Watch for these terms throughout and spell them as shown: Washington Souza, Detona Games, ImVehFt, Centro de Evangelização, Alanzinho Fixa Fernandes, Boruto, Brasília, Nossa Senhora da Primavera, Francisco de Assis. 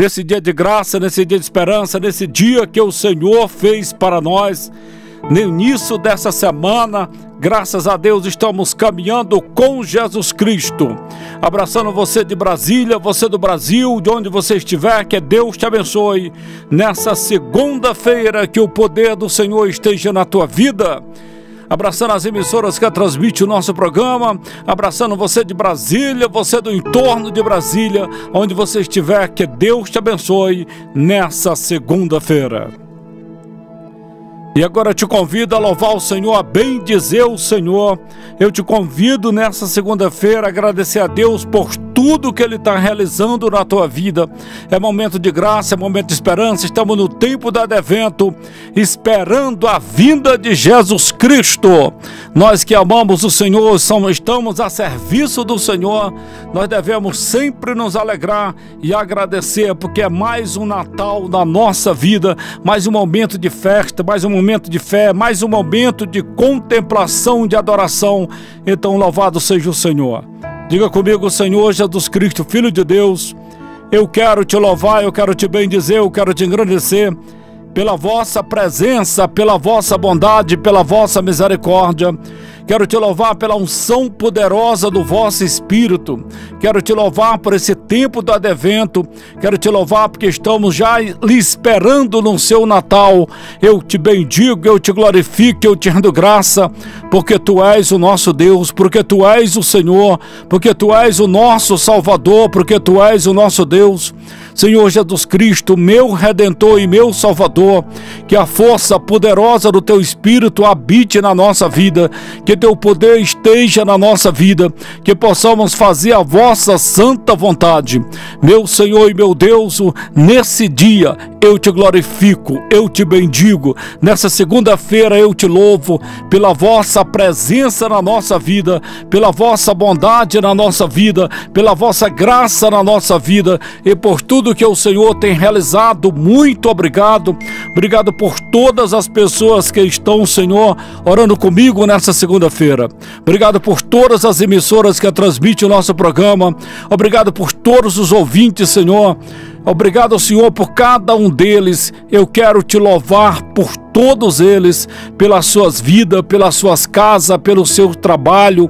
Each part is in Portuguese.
nesse dia de graça, nesse dia de esperança, nesse dia que o Senhor fez para nós. No início dessa semana, graças a Deus, estamos caminhando com Jesus Cristo. Abraçando você de Brasília, você do Brasil, de onde você estiver, que Deus te abençoe. Nessa segunda-feira, que o poder do Senhor esteja na tua vida. Abraçando as emissoras que transmitem o nosso programa, abraçando você de Brasília, você do entorno de Brasília, onde você estiver, que Deus te abençoe nessa segunda-feira. E agora eu te convido a louvar o Senhor, a bendizer o Senhor. Eu te convido nessa segunda-feira a agradecer a Deus por tudo que Ele está realizando na tua vida. É momento de graça, é momento de esperança. Estamos no tempo do advento, esperando a vinda de Jesus Cristo. Nós que amamos o Senhor, estamos a serviço do Senhor. Nós devemos sempre nos alegrar e agradecer, porque é mais um Natal na nossa vida, mais um momento de festa, mais um momento de fé, mais um momento de contemplação, de adoração. Então louvado seja o Senhor. Diga comigo: Senhor Jesus Cristo, Filho de Deus, eu quero te louvar, eu quero te bendizer, eu quero te engrandecer pela vossa presença, pela vossa bondade, pela vossa misericórdia. Quero te louvar pela unção poderosa do vosso Espírito. Quero te louvar por esse tempo do advento. Quero te louvar porque estamos já lhe esperando no seu Natal. Eu te bendigo, eu te glorifico, eu te rendo graça, porque tu és o nosso Deus, porque tu és o Senhor, porque tu és o nosso Salvador, porque tu és o nosso Deus. Senhor Jesus Cristo, meu Redentor e meu Salvador, que a força poderosa do teu Espírito habite na nossa vida, que teu poder esteja na nossa vida, que possamos fazer a vossa santa vontade. Meu Senhor e meu Deus, nesse dia eu te glorifico, eu te bendigo. Nessa segunda-feira eu te louvo pela vossa presença na nossa vida, pela vossa bondade na nossa vida, pela vossa graça na nossa vida e por tudo que o Senhor tem realizado. Muito obrigado. Obrigado por todas as pessoas que estão, Senhor, orando comigo nessa segunda-feira. Obrigado por todas as emissoras que transmitem o nosso programa. Obrigado por todos os ouvintes, Senhor. Obrigado, Senhor, por cada um deles. Eu quero te louvar por todos eles, pelas suas vidas, pelas suas casas, pelo seu trabalho,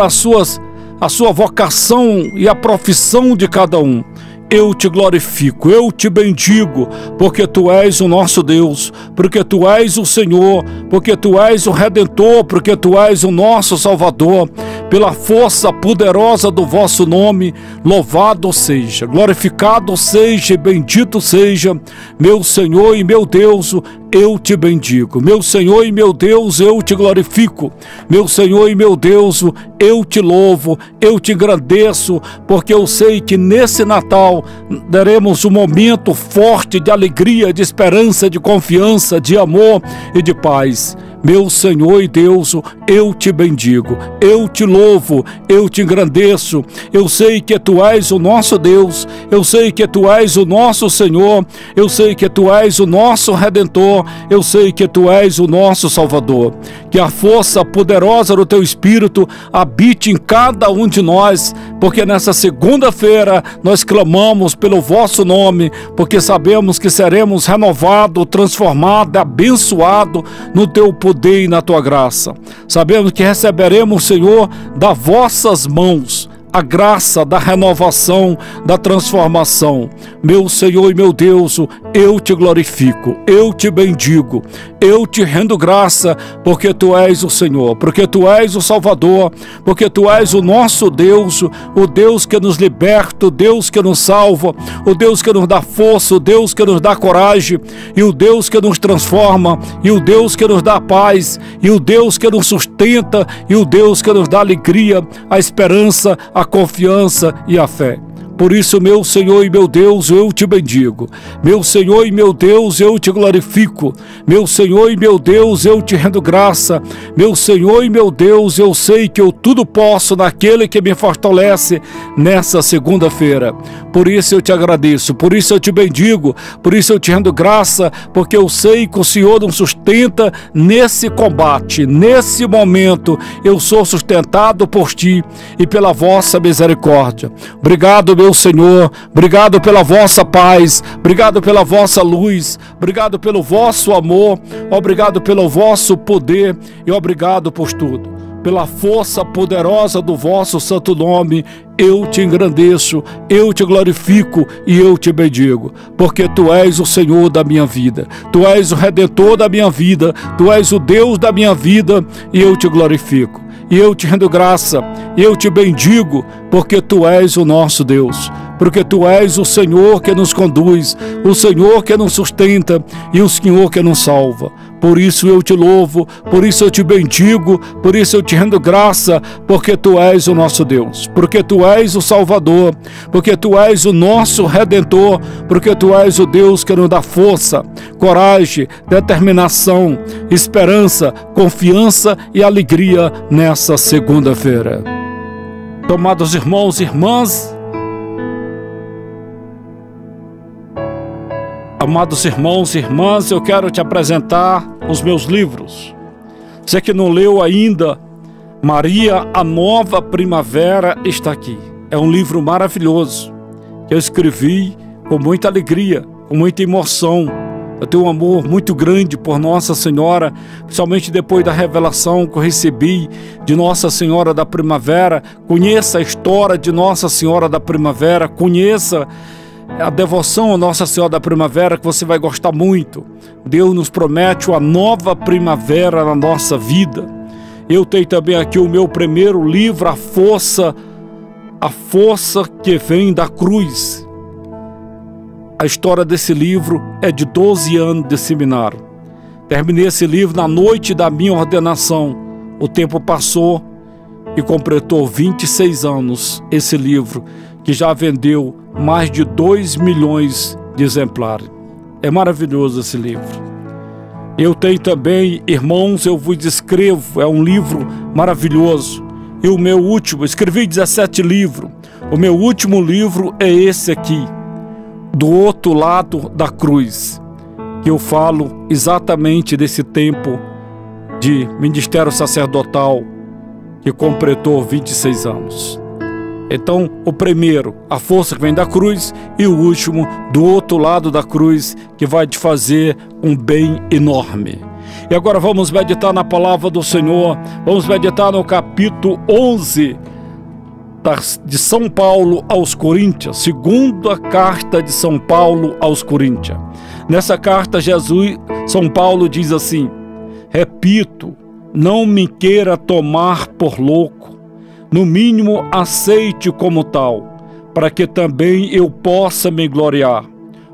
a sua vocação e a profissão de cada um. Eu te glorifico, eu te bendigo, porque tu és o nosso Deus, porque tu és o Senhor, porque tu és o Redentor, porque tu és o nosso Salvador. Pela força poderosa do vosso nome, louvado seja, glorificado seja e bendito seja, meu Senhor e meu Deus, eu te bendigo. Meu Senhor e meu Deus, eu te glorifico. Meu Senhor e meu Deus, eu te louvo, eu te engrandeço, porque eu sei que nesse Natal daremos um momento forte de alegria, de esperança, de confiança, de amor e de paz. Meu Senhor e Deus, eu te bendigo, eu te louvo, eu te engrandeço. Eu sei que tu és o nosso Deus, eu sei que tu és o nosso Senhor, eu sei que tu és o nosso Redentor, eu sei que tu és o nosso Salvador. Que a força poderosa do teu Espírito habite em cada um de nós, porque nessa segunda-feira nós clamamos pelo vosso nome, porque sabemos que seremos renovados, transformados, abençoados no teu poder e na tua graça. Sabemos que receberemos, Senhor, das vossas mãos a graça da renovação, da transformação. Meu Senhor e meu Deus, eu te glorifico, eu te bendigo, eu te rendo graça, porque tu és o Senhor, porque tu és o Salvador, porque tu és o nosso Deus, o Deus que nos liberta, o Deus que nos salva, o Deus que nos dá força, o Deus que nos dá coragem, e o Deus que nos transforma, e o Deus que nos dá paz, e o Deus que nos sustenta, e o Deus que nos dá alegria, a esperança, a confiança e a fé. Por isso, meu Senhor e meu Deus, eu te bendigo. Meu Senhor e meu Deus, eu te glorifico. Meu Senhor e meu Deus, eu te rendo graça. Meu Senhor e meu Deus, eu sei que eu tudo posso naquele que me fortalece nessa segunda-feira. Por isso eu te agradeço, por isso eu te bendigo, por isso eu te rendo graça, porque eu sei que o Senhor nos sustenta nesse combate, nesse momento. Eu sou sustentado por ti e pela vossa misericórdia. Obrigado, meu meu Senhor. Obrigado pela vossa paz, obrigado pela vossa luz, obrigado pelo vosso amor, obrigado pelo vosso poder e obrigado por tudo. Pela força poderosa do vosso santo nome, eu te engrandeço, eu te glorifico e eu te bendigo, porque tu és o Senhor da minha vida, tu és o Redentor da minha vida, tu és o Deus da minha vida e eu te glorifico. E eu te rendo graça, eu te bendigo, porque tu és o nosso Deus, porque tu és o Senhor que nos conduz, o Senhor que nos sustenta e o Senhor que nos salva. Por isso eu te louvo, por isso eu te bendigo, por isso eu te rendo graça, porque tu és o nosso Deus, porque tu és o Salvador, porque tu és o nosso Redentor, porque tu és o Deus que nos dá força, coragem, determinação, esperança, confiança e alegria nessa segunda-feira. Amados irmãos e irmãs, amados irmãos e irmãs, eu quero te apresentar os meus livros. Você que não leu ainda, Maria, a Nova Primavera está aqui. É um livro maravilhoso que eu escrevi com muita alegria, com muita emoção. Eu tenho um amor muito grande por Nossa Senhora, principalmente depois da revelação que eu recebi de Nossa Senhora da Primavera. Conheça a história de Nossa Senhora da Primavera, conheça a devoção a Nossa Senhora da Primavera, que você vai gostar muito. Deus nos promete uma nova primavera na nossa vida. Eu tenho também aqui o meu primeiro livro, A Força que Vem da Cruz. A história desse livro é de 12 anos de seminário. Terminei esse livro na noite da minha ordenação. O tempo passou e completou 26 anos esse livro, que já vendeu mais de 2 milhões de exemplares. É maravilhoso esse livro. Eu tenho também, irmãos, eu vos escrevo, é um livro maravilhoso. E o meu último, escrevi 17 livros. O meu último livro é esse aqui, Do Outro Lado da Cruz, que eu falo exatamente desse tempo de ministério sacerdotal que completou 26 anos. Então, o primeiro, A Força que Vem da Cruz, e o último, Do Outro Lado da Cruz, que vai te fazer um bem enorme. E agora vamos meditar na palavra do Senhor, vamos meditar no capítulo 11 de São Paulo aos Coríntios, segunda carta de São Paulo aos Coríntios. Nessa carta, São Paulo diz assim: repito, não me queira tomar por louco, no mínimo aceite como tal, para que também eu possa me gloriar.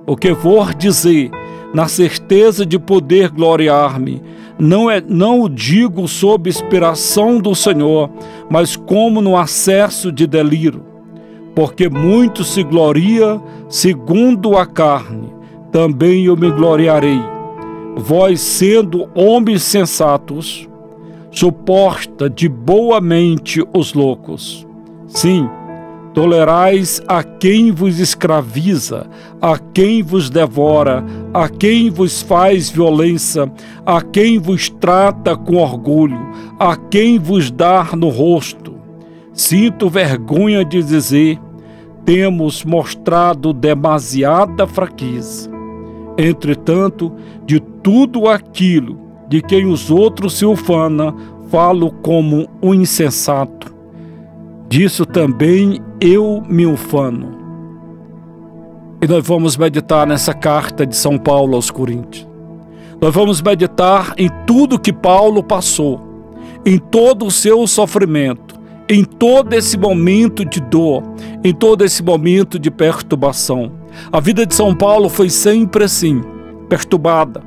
O que vou dizer, na certeza de poder gloriar-me, não o digo sob inspiração do Senhor, mas como no acesso de delírio. Porque muito se gloria segundo a carne, também eu me gloriarei. Vós, sendo homens sensatos, suporta de boa mente os loucos. Sim, tolerais a quem vos escraviza, a quem vos devora, a quem vos faz violência, a quem vos trata com orgulho, a quem vos dá no rosto. Sinto vergonha de dizer, temos mostrado demasiada fraqueza. Entretanto, de tudo aquilo de quem os outros se ufanam, falo como um insensato. Disso também eu me ufano. E nós vamos meditar nessa carta de São Paulo aos Coríntios. Nós vamos meditar em tudo que Paulo passou, em todo o seu sofrimento, em todo esse momento de dor, em todo esse momento de perturbação. A vida de São Paulo foi sempre assim, perturbada.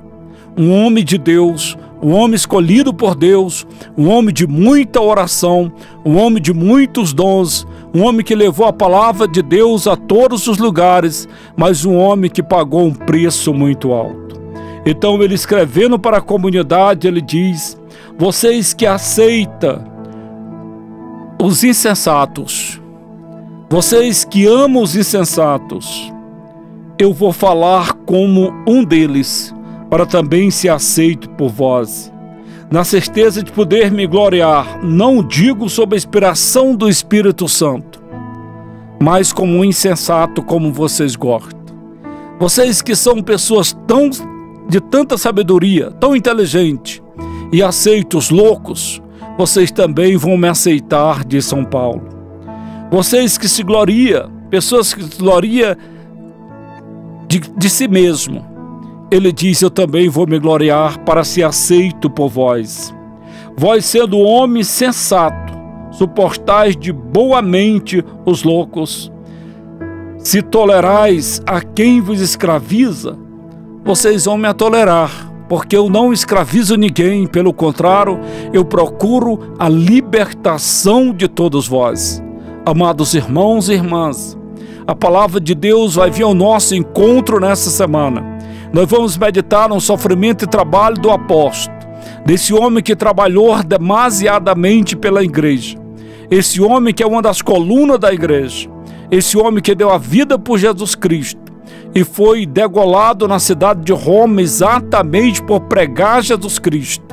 Um homem de Deus, um homem escolhido por Deus, um homem de muita oração, um homem de muitos dons, um homem que levou a palavra de Deus a todos os lugares, mas um homem que pagou um preço muito alto. Então ele, escrevendo para a comunidade, ele diz: vocês que aceitam os insensatos, vocês que amam os insensatos, eu vou falar como um deles, para também ser aceito por vós. Na certeza de poder me gloriar, não digo sob a inspiração do Espírito Santo, mas como um insensato, como vocês gostam. Vocês que são pessoas de tanta sabedoria, tão inteligente, e aceitam os loucos, vocês também vão me aceitar, diz São Paulo. Vocês que se gloriam, pessoas que se gloriam de si mesmo, ele diz, eu também vou me gloriar para ser aceito por vós. Vós sendo homem sensato, suportais de boa mente os loucos. Se tolerais a quem vos escraviza, vocês vão me tolerar, porque eu não escravizo ninguém, pelo contrário, eu procuro a libertação de todos vós. Amados irmãos e irmãs, a palavra de Deus vai vir ao nosso encontro nessa semana. Nós vamos meditar no sofrimento e trabalho do apóstolo, desse homem que trabalhou demasiadamente pela igreja, esse homem que é uma das colunas da igreja, esse homem que deu a vida por Jesus Cristo e foi degolado na cidade de Roma exatamente por pregar Jesus Cristo.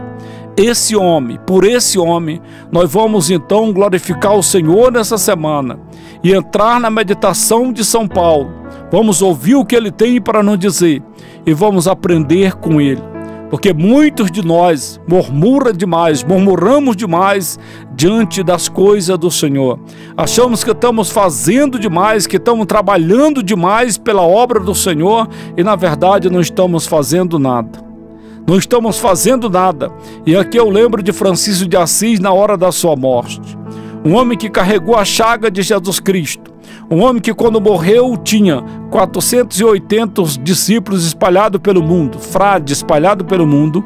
Esse homem, por esse homem, nós vamos então glorificar o Senhor nessa semana e entrar na meditação de São Paulo. Vamos ouvir o que ele tem para nos dizer e vamos aprender com ele, porque muitos de nós murmuramos demais diante das coisas do Senhor. Achamos que estamos fazendo demais, que estamos trabalhando demais pela obra do Senhor e na verdade não estamos fazendo nada. Não estamos fazendo nada. E aqui eu lembro de Francisco de Assis na hora da sua morte. Um homem que carregou a chaga de Jesus Cristo. Um homem que quando morreu tinha 480 discípulos espalhados pelo mundo, frades espalhados pelo mundo.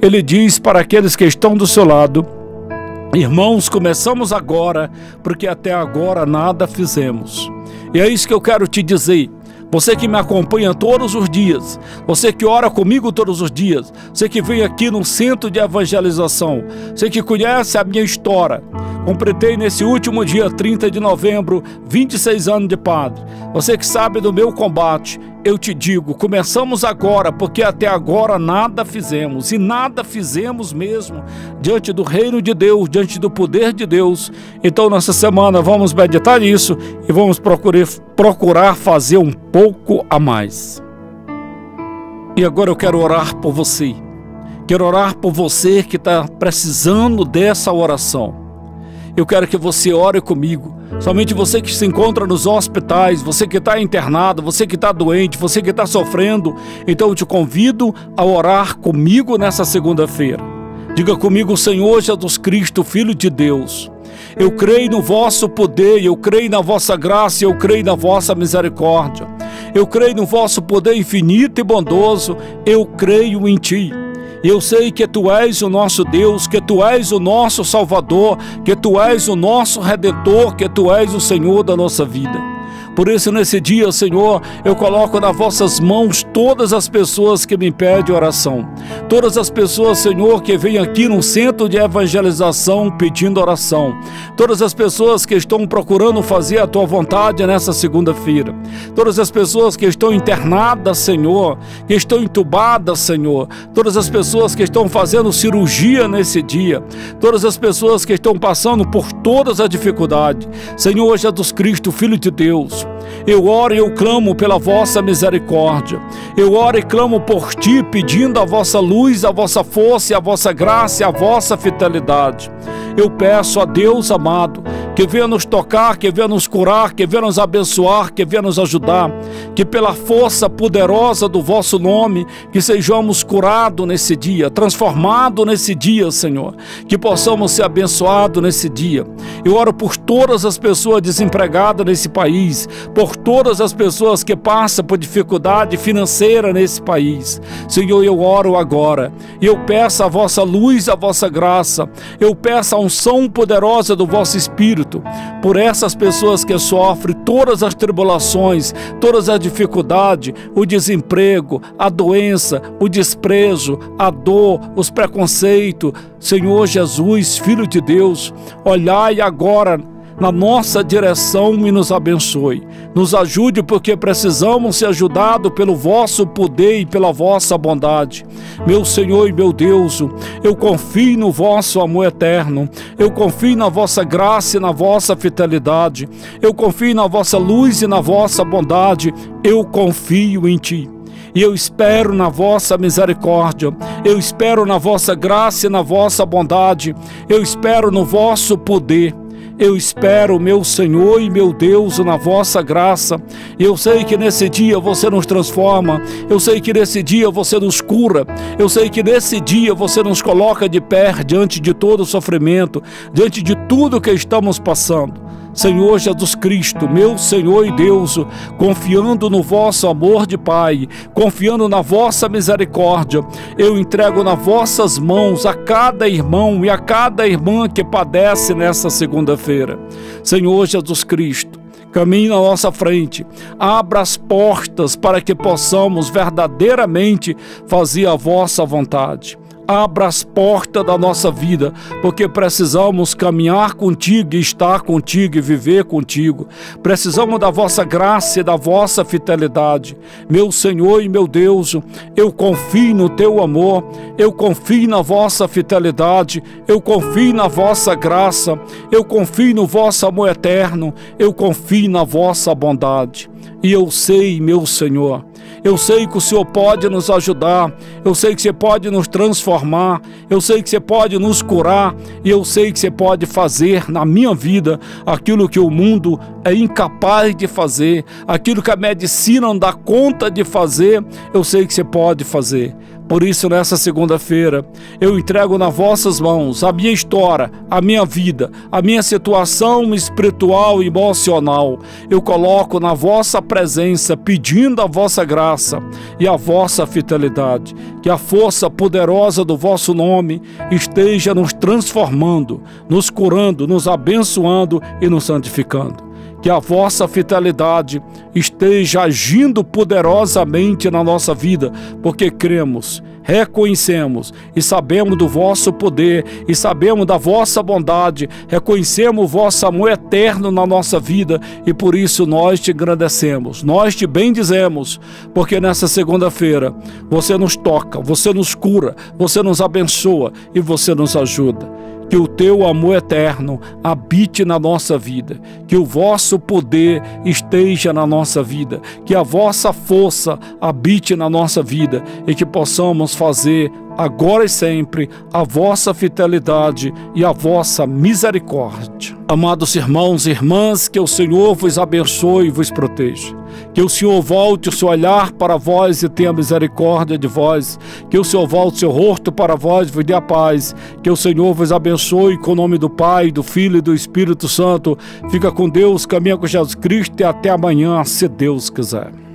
Ele diz para aqueles que estão do seu lado, irmãos, começamos agora, porque até agora nada fizemos. E é isso que eu quero te dizer. Você que me acompanha todos os dias, você que ora comigo todos os dias, você que vem aqui no Centro de Evangelização, você que conhece a minha história. Completei nesse último dia, 30 de novembro, 26 anos de padre. Você que sabe do meu combate, eu te digo, começamos agora, porque até agora nada fizemos, e nada fizemos mesmo diante do reino de Deus, diante do poder de Deus. Então, nessa semana, vamos meditar nisso e vamos procurar fazer um pouco a mais. E agora eu quero orar por você. Quero orar por você que está precisando dessa oração. Eu quero que você ore comigo, somente você que se encontra nos hospitais, você que está internado, você que está doente, você que está sofrendo. Então eu te convido a orar comigo nessa segunda-feira. Diga comigo, Senhor Jesus Cristo, Filho de Deus, eu creio no vosso poder, eu creio na vossa graça, eu creio na vossa misericórdia. Eu creio no vosso poder infinito e bondoso, eu creio em ti. Eu sei que Tu és o nosso Deus, que Tu és o nosso Salvador, que Tu és o nosso Redentor, que Tu és o Senhor da nossa vida. Por isso, nesse dia, Senhor, eu coloco nas vossas mãos todas as pessoas que me pedem oração. Todas as pessoas, Senhor, que vêm aqui no Centro de Evangelização pedindo oração. Todas as pessoas que estão procurando fazer a Tua vontade nessa segunda-feira. Todas as pessoas que estão internadas, Senhor, que estão entubadas, Senhor. Todas as pessoas que estão fazendo cirurgia nesse dia. Todas as pessoas que estão passando por todas as dificuldades. Senhor Jesus Cristo, Filho de Deus, eu oro e eu clamo pela vossa misericórdia. Eu oro e clamo por Ti, pedindo a vossa luz, a vossa força, a vossa graça, a vossa fidelidade. Eu peço a Deus amado, que venha nos tocar, que venha nos curar, que venha nos abençoar, que venha nos ajudar, que pela força poderosa do vosso nome, que sejamos curados nesse dia, transformados nesse dia, Senhor, que possamos ser abençoados nesse dia. Eu oro por todas as pessoas desempregadas nesse país, por todas as pessoas que passam por dificuldade financeira nesse país. Senhor, eu oro agora, eu peço a vossa luz, a vossa graça, eu peço a unção poderosa do vosso Espírito, por essas pessoas que sofrem todas as tribulações, todas as dificuldades, o desemprego, a doença, o desprezo, a dor, os preconceitos. Senhor Jesus, Filho de Deus, olhai agora na nossa direção e nos abençoe. Nos ajude, porque precisamos ser ajudados pelo vosso poder e pela vossa bondade. Meu Senhor e meu Deus, eu confio no vosso amor eterno, eu confio na vossa graça e na vossa fidelidade, eu confio na vossa luz e na vossa bondade, eu confio em Ti. E eu espero na vossa misericórdia, eu espero na vossa graça e na vossa bondade, eu espero no vosso poder. Eu espero, meu Senhor e meu Deus, na vossa graça. Eu sei que nesse dia você nos transforma. Eu sei que nesse dia você nos cura. Eu sei que nesse dia você nos coloca de pé diante de todo o sofrimento, diante de tudo que estamos passando. Senhor Jesus Cristo, meu Senhor e Deus, confiando no vosso amor de Pai, confiando na vossa misericórdia, eu entrego nas vossas mãos a cada irmão e a cada irmã que padece nesta segunda-feira. Senhor Jesus Cristo, caminhe na nossa frente, abra as portas para que possamos verdadeiramente fazer a vossa vontade. Abra as portas da nossa vida, porque precisamos caminhar contigo, estar contigo e viver contigo. Precisamos da vossa graça e da vossa fidelidade. Meu Senhor e meu Deus, eu confio no teu amor, eu confio na vossa fidelidade, eu confio na vossa graça, eu confio no vosso amor eterno, eu confio na vossa bondade. E eu sei, meu Senhor, eu sei que o Senhor pode nos ajudar, eu sei que você pode nos transformar, eu sei que você pode nos curar, e eu sei que você pode fazer na minha vida aquilo que o mundo é incapaz de fazer, aquilo que a medicina não dá conta de fazer, eu sei que você pode fazer. Por isso, nessa segunda-feira, eu entrego nas vossas mãos a minha história, a minha vida, a minha situação espiritual e emocional. Eu coloco na vossa presença, pedindo a vossa graça e a vossa fidelidade. Que a força poderosa do vosso nome esteja nos transformando, nos curando, nos abençoando e nos santificando. Que a vossa fidelidade esteja agindo poderosamente na nossa vida, porque cremos, reconhecemos e sabemos do vosso poder e sabemos da vossa bondade, reconhecemos o vosso amor eterno na nossa vida e por isso nós te agradecemos, nós te bendizemos, porque nessa segunda-feira você nos toca, você nos cura, você nos abençoa e você nos ajuda. Que o teu amor eterno habite na nossa vida, que o vosso poder esteja na nossa vida, que a vossa força habite na nossa vida e que possamos fazer agora e sempre a vossa fidelidade e a vossa misericórdia. Amados irmãos e irmãs, que o Senhor vos abençoe e vos proteja. Que o Senhor volte o seu olhar para vós e tenha misericórdia de vós. Que o Senhor volte o seu rosto para vós e vos dê a paz. Que o Senhor vos abençoe com o nome do Pai, do Filho e do Espírito Santo. Fica com Deus, caminha com Jesus Cristo e até amanhã, se Deus quiser.